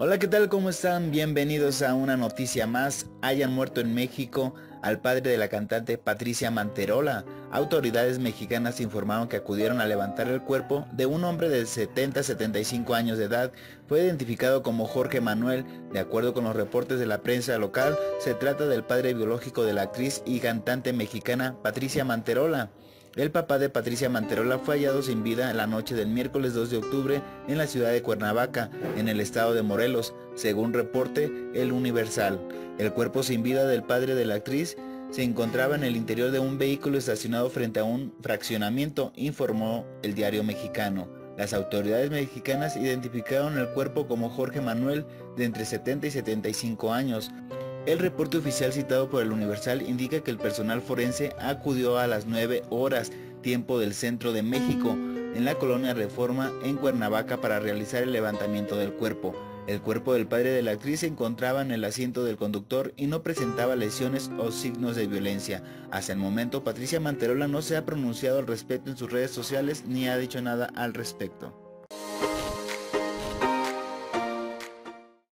Hola, ¿qué tal? ¿Cómo están? Bienvenidos a una noticia más. Hayan muerto en México al padre de la cantante Patricia Manterola. Autoridades mexicanas informaron que acudieron a levantar el cuerpo de un hombre de 70 a 75 años de edad. Fue identificado como Jorge Manuel. De acuerdo con los reportes de la prensa local, se trata del padre biológico de la actriz y cantante mexicana Patricia Manterola. El papá de Patricia Manterola fue hallado sin vida en la noche del miércoles 2 de octubre en la ciudad de Cuernavaca, en el estado de Morelos, según reporte El Universal. El cuerpo sin vida del padre de la actriz se encontraba en el interior de un vehículo estacionado frente a un fraccionamiento, informó el diario mexicano. Las autoridades mexicanas identificaron el cuerpo como Jorge Manuel, de entre 70 y 75 años. El reporte oficial citado por El Universal indica que el personal forense acudió a las 9 horas, tiempo del centro de México, en la colonia Reforma, en Cuernavaca, para realizar el levantamiento del cuerpo. El cuerpo del padre de la actriz se encontraba en el asiento del conductor y no presentaba lesiones o signos de violencia. Hasta el momento, Patricia Manterola no se ha pronunciado al respecto en sus redes sociales ni ha dicho nada al respecto.